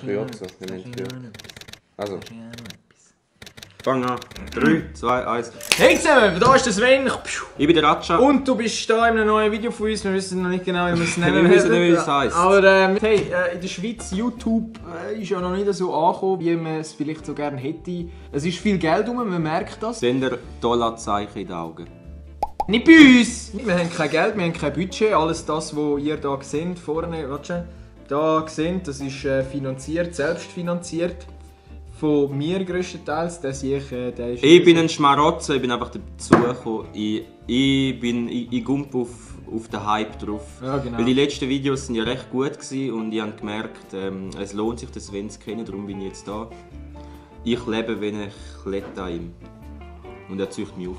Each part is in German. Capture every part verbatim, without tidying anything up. Priotza, nämlich hier. Also. Fang an. drei, zwei, eins. Hey zusammen, da ist der Sven. Ich bin der Ratscha. Und du bist hier in einem neuen Video von uns. Wir wissen noch nicht genau, wie wir es nennen. Wir wissen nicht, wie es heisst. Aber ähm, hey, äh, in der Schweiz, YouTube äh, ist ja noch nicht so angekommen, wie man es vielleicht so gerne hätte. Es ist viel Geld rum, man merkt das. Sender Dollarzeichen in den Augen. Nicht bei uns! Wir haben kein Geld, wir haben kein Budget. Alles das, was ihr hier seht, vorne, warte, da seht, das ist äh, finanziert, selbstfinanziert. Von mir größtenteils, dass ich... Äh, der ist ich bin ein Schmarotzer, ich bin einfach dazugekommen. Ich, ich bin... Ich, ich gump auf, auf den Hype drauf. Ja, genau. Weil die letzten Videos sind ja recht gut gewesen und ich habe gemerkt, ähm, es lohnt sich, den Sven zu kennen, darum bin ich jetzt da. Ich lebe, wenn ich lette an ihm. Und er zieht mich auf.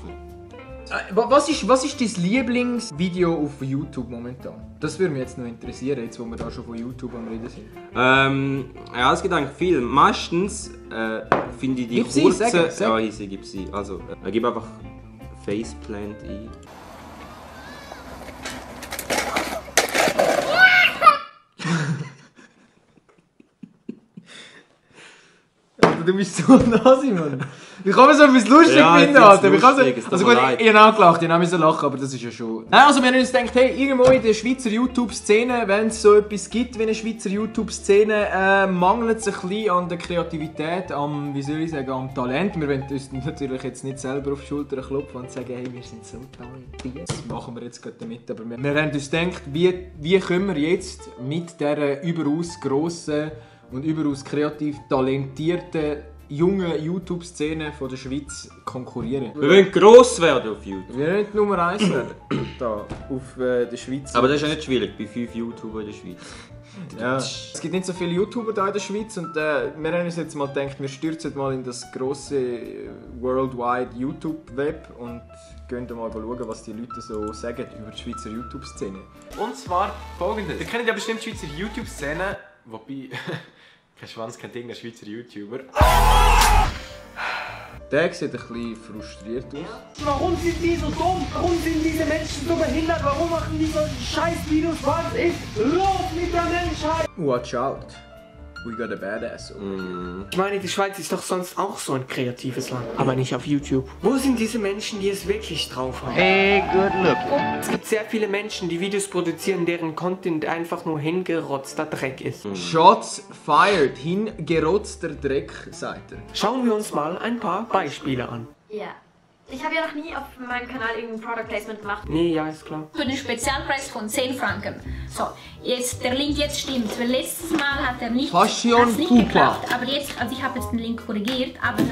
Was ist, was ist dein Lieblingsvideo auf YouTube momentan? Das würde mich jetzt noch interessieren, jetzt wo wir da schon von YouTube am Reden sind. Ähm, ja, es gibt eigentlich viel. Meistens äh, finde ich die gib kurzen... Sie, sag, sag. Ja, ich gebe sie. Also, äh, gib einfach Faceplant ein. Du bist so nassig, Mann. Ich kann mir so etwas lustig ja, finden, Alter. Ich lustig, so, also gut, leid. Ich, ich habe angelacht, ich habe so lachen, aber das ist ja schon... Nein, also wir haben uns gedacht, hey, irgendwo in der Schweizer YouTube-Szene, wenn es so etwas gibt wie eine Schweizer YouTube-Szene, äh, mangelt es ein bisschen an der Kreativität, am, wie soll ich sagen, am Talent. Wir wollen uns natürlich jetzt nicht selber auf die Schulter klopfen und sagen, hey, wir sind so talentiert. Das machen wir jetzt gerade damit, aber wir, wir haben uns gedacht, wie, wie können wir jetzt mit dieser überaus grossen und überaus kreativ talentierten junge YouTube-Szene der Schweiz konkurrieren. Wir wollen gross werden auf YouTube. Wir wollen Nummer eins werden. Da, auf äh, der Schweiz. Aber das ist ja nicht schwierig, bei fünf YouTubern in der Schweiz. Ja. Es gibt nicht so viele YouTuber da in der Schweiz und äh, wir haben uns jetzt mal gedacht, wir stürzen mal in das grosse Worldwide YouTube-Web und gehen mal schauen, was die Leute so sagen über die Schweizer YouTube-Szene. Und zwar folgendes. Ihr kennt ja bestimmt die Schweizer YouTube-Szene, wobei... Kein Schwanz, kein Ding, ein Schweizer YouTuber. Der sieht ein bisschen frustriert aus. Ja. Warum sind die so dumm? Warum sind diese Menschen so behindert? Warum machen die solche Scheiß-Videos? Was ist los mit der Menschheit? Watch out. We got a badass. Mm. Ich meine, die Schweiz ist doch sonst auch so ein kreatives Land. Aber nicht auf YouTube. Wo sind diese Menschen, die es wirklich drauf haben? Hey, good look. Es gibt sehr viele Menschen, die Videos produzieren, deren Content einfach nur hingerotzter Dreck ist. Mm. Shots fired. Hingerotzter Dreck, sagt er. Schauen wir uns mal ein paar Beispiele an. Ja. Yeah. Ich habe ja noch nie auf meinem Kanal irgendein Product Placement gemacht. Nee, ja, ist klar. Für den Spezialpreis von zehn Franken. So, jetzt, der Link jetzt stimmt, weil letztes Mal hat er nicht, hat's nicht geklappt, aber jetzt, also ich habe jetzt den Link korrigiert, aber...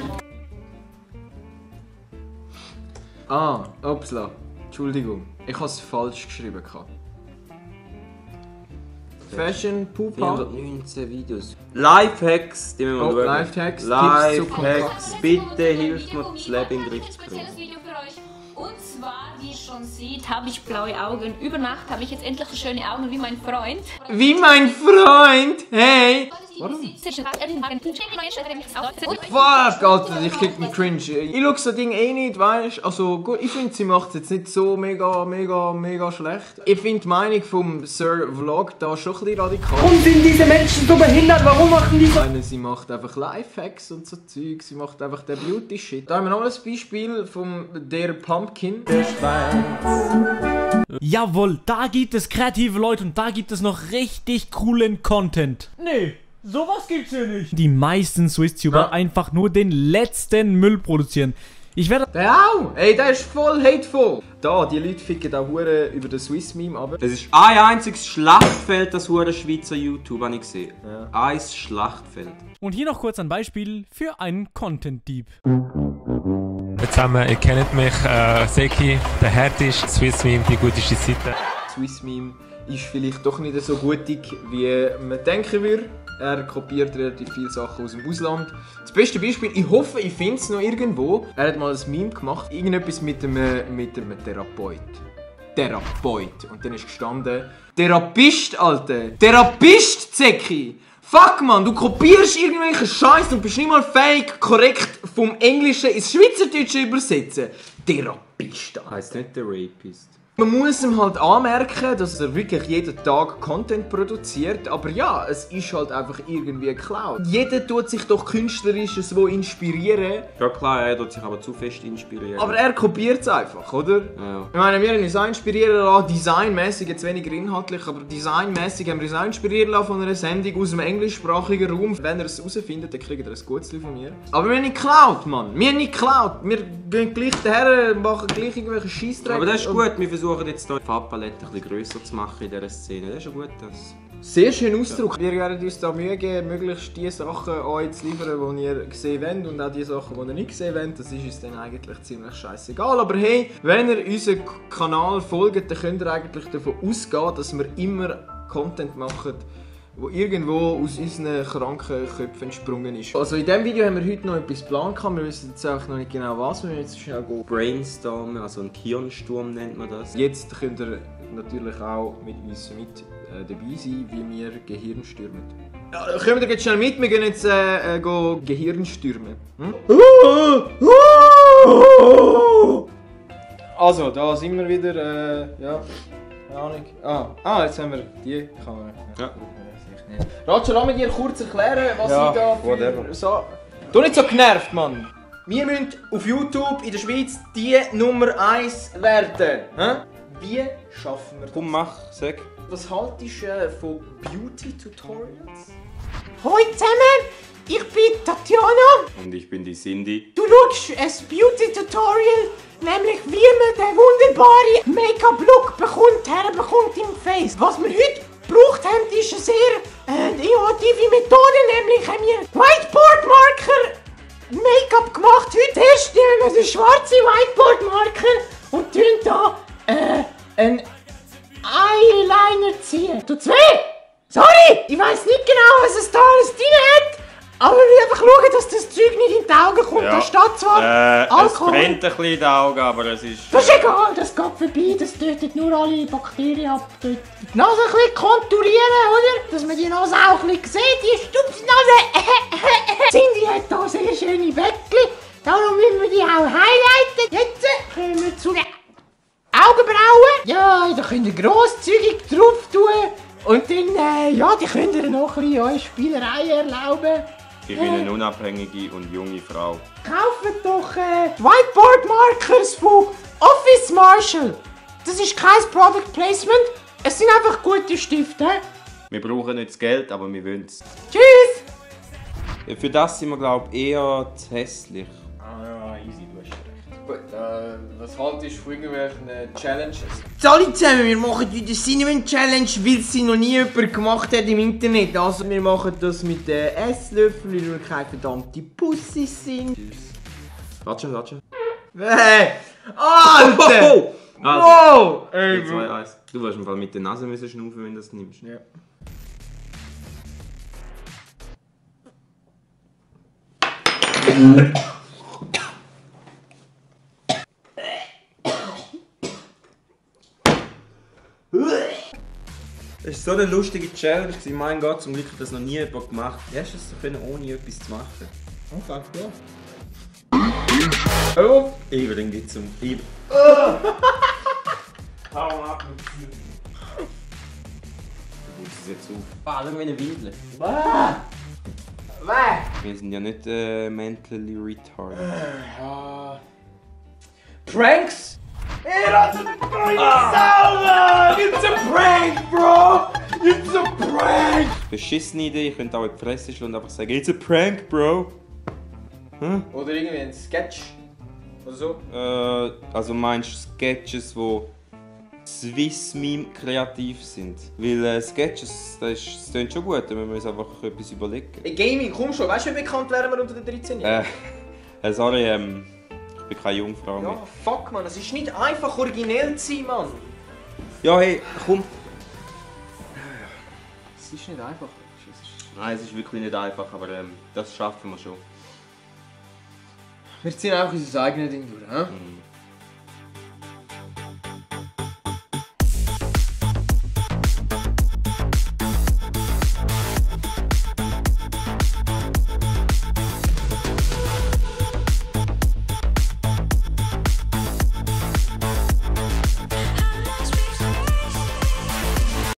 Ah, upsla, Entschuldigung, ich habe es falsch geschrieben. Fashion Pupa. vierhundertneunzehn Videos. Lifehacks, die müssen wir schauen. Lifehacks, Lifehacks, bitte hilf mir, das Leben in den Griff zu bringen. Ich habe ein spezielles Video für euch. Und zwar, wie ihr schon seht, habe ich blaue Augen. Über Nacht habe ich jetzt endlich so schöne Augen wie mein Freund. Wie mein Freund? Hey! Warum? Fuck, Alter, ich krieg den Cringe. Ich schaue so Ding eh nicht, weißt du? Also gut, ich finde, sie macht es jetzt nicht so mega, mega, mega schlecht. Ich finde die Meinung vom SirVlog da schon ein bisschen radikal. Warum sind diese Menschen so behindert? Warum machen die so? Ich meine, sie macht einfach Lifehacks und so Zeug. Sie macht einfach den Beauty-Shit. Da haben wir noch ein Beispiel von der Pumpkin. Der Schweiz. Jawohl, da gibt es kreative Leute und da gibt es noch richtig coolen Content. Nee. Sowas gibt's hier nicht. Die meisten Swiss-Tuber ja. einfach nur den letzten Müll produzieren. Ich werde... Der auch! Ey, der ist voll hateful! Da, die Leute ficken da Huren über den Swiss Meme, aber... Es ist ein einziges Schlachtfeld, das Huren Schweizer YouTube, habe ich gesehen. Ja. Ein Schlachtfeld. Und hier noch kurz ein Beispiel für einen Content-Dieb. Jetzt haben wir, ihr kennt mich, äh, Zeki, der Herd ist, Swiss Meme, die guteste Seite. Swiss Meme ist vielleicht doch nicht so gutig, wie man denken würde. Er kopiert relativ viele Sachen aus dem Ausland. Das beste Beispiel, ich hoffe, ich finde es noch irgendwo. Er hat mal ein Meme gemacht, irgendetwas mit einem, mit einem Therapeut. Therapeut. Und dann ist gestanden, Therapist, Alter! Therapist, Zeki! Fuck, Mann, du kopierst irgendwelchen Scheiß und bist nicht mal fähig, korrekt vom Englischen ins Schweizerdeutsche übersetzen. Therapist, Alter. Heißt nicht der Rapist. Man muss ihm halt anmerken, dass er wirklich jeden Tag Content produziert, aber ja, es ist halt einfach irgendwie geklaut. Jeder tut sich doch Künstlerisches wo inspirieren. Ja klar, er tut sich aber zu fest inspirieren. Aber er kopiert es einfach, oder? Ja. Ich meine, wir haben uns auch inspirieren lassen, designmässig, jetzt weniger inhaltlich, aber designmässig haben wir uns auch inspirieren lassen von einer Sendung aus dem englischsprachigen Raum. Wenn ihr es herausfindet, dann kriegt ihr ein gutes von mir. Aber wir haben nicht geklaut, Mann. Wir haben nicht geklaut. Wir gehen gleich daher, machen gleich irgendwelche Scheissdreck. Aber das ist gut, wir versuchen jetzt hier die Farbpalette ein bisschen grösser zu machen in dieser Szene. Das ist ja gut, das. Sehr schöner Ausdruck. Ja. Wir werden uns da Mühe geben, möglichst die Sachen euch zu liefern, die ihr gesehen wollt und auch die Sachen, die ihr nicht gesehen wollt. Das ist uns dann eigentlich ziemlich scheißegal. Aber hey, wenn ihr unserem Kanal folgt, dann könnt ihr eigentlich davon ausgehen, dass wir immer Content machen, wo irgendwo aus unseren kranken Köpfen entsprungen ist. Also in diesem Video haben wir heute noch etwas geplant. Wir wissen jetzt auch noch nicht genau was. Wir müssen jetzt schnell gehen. Brainstormen, also ein Hirnsturm nennt man das. Jetzt könnt ihr natürlich auch mit uns mit dabei sein, wie wir Gehirn stürmen. Ja, kommt ihr jetzt schnell mit, wir gehen jetzt äh, äh, go Gehirn stürmen. Hm? Also, da sind wir wieder, äh, ja, keine Ahnung. Ah, ah, jetzt haben wir die Kamera. Ja. Roger, lass mich dir kurz erklären, was ja, ich da für so... Du nicht so genervt, Mann! Wir müssen auf YouTube in der Schweiz die Nummer eins werden. Hä? Wie schaffen wir das? Komm, mach, sag. Was haltest du von Beauty-Tutorials? Hallo zusammen, ich bin Tatjana. Und ich bin die Cindy. Du schaust ein Beauty-Tutorial, nämlich wie man den wunderbaren Make-up-Look bekommt, herbekommt im Face. Was wir heute gebraucht haben, ist eine sehr äh, innovative Methode, nämlich haben wir Whiteboard-Marker Make-up gemacht. Heute erst nehmen wir den schwarzen Whiteboard-Marker und tun da äh, ein Eyeliner ziehen. Du zwei! Sorry! Ich weiss nicht genau, was es da alles drin hat, aber wir müssen einfach schauen, dass das Zeug nicht in die Augen kommt. Ja. Da steht zwar äh, Alkohol. Es brennt ein bisschen in die Augen, aber es ist... Das ist egal, das geht vorbei, das tötet nur alle Bakterien ab. Die Nase ein bisschen konturieren, oder? Dass man die Nase auch ein bisschen sieht, die Stupsnase. Cindy hat da sehr schöne Bäckchen, darum müssen wir die auch highlighten. Jetzt kommen wir zu den Augenbrauen. Ja, da könnt ihr grosszügig drauf tun und dann, äh, ja, die könnt ihr noch ein bisschen eure Spielereien erlauben. Ich bin eine unabhängige und junge Frau. Kauft doch äh, Whiteboard-Markers von Office Marshall. Das ist kein Product Placement, es sind einfach gute Stifte. Wir brauchen nicht das Geld, aber wir wollen es. Tschüss! Für das sind wir, glaube ich, eher zu hässlich. Ah ja, easy, du hast recht. Gut, äh, was haltest du von irgendwelchen äh, Challenges? Alle zusammen, wir machen heute die Cinnamon Challenge, weil sie noch nie jemand gemacht hat im Internet. Also wir machen das mit den äh, Esslöffeln, weil wir keine verdammte Pussy sind. Tschüss. Ratsche, ratsche. Hey! Alter! Oh, oh, oh. Also, wow! Ey, zwei, eins. Du wirst im Fall mit der Nase müssen schnaufen, wenn du das nimmst. Ja. Das war so eine lustige Challenge. Mein Gott, zum Glück hat das noch nie jemand gemacht. Erst es können, ohne etwas zu machen. Oh, fuck, ja. Oh! Eben geht's um. Eben. Hau ab mit Ziel. Dann muss es jetzt auf. Ah, schau mal in den Wildel. Wir sind ja nicht äh, mentally retarded. Ja. Pranks? Hey Leute, ah. It's a prank, bro! It's a prank! Beschissene Idee, ich könnte auch in die Fresse schlagen und einfach sagen, it's a prank, bro! Hm? Oder irgendwie ein Sketch? Oder so? Äh, also meinst du Sketches, die Swiss Meme kreativ sind? Weil äh, Sketches, das, ist, das klingt schon gut, da müssen wir uns einfach etwas überlegen. Hey Gaming, komm schon, weißt du, wie bekannt wären wir unter den dreizehn Jahren? Äh, sorry, ähm... Ich bin keine Jungfrau mehr. Ja, fuck man, es ist nicht einfach originell zu sein, Mann. Ja, hey, komm. Es ist nicht einfach. Es ist... Nein, es ist wirklich nicht einfach, aber ähm, das schaffen wir schon. Wir ziehen auch unser eigenes Ding durch, hä? Mhm.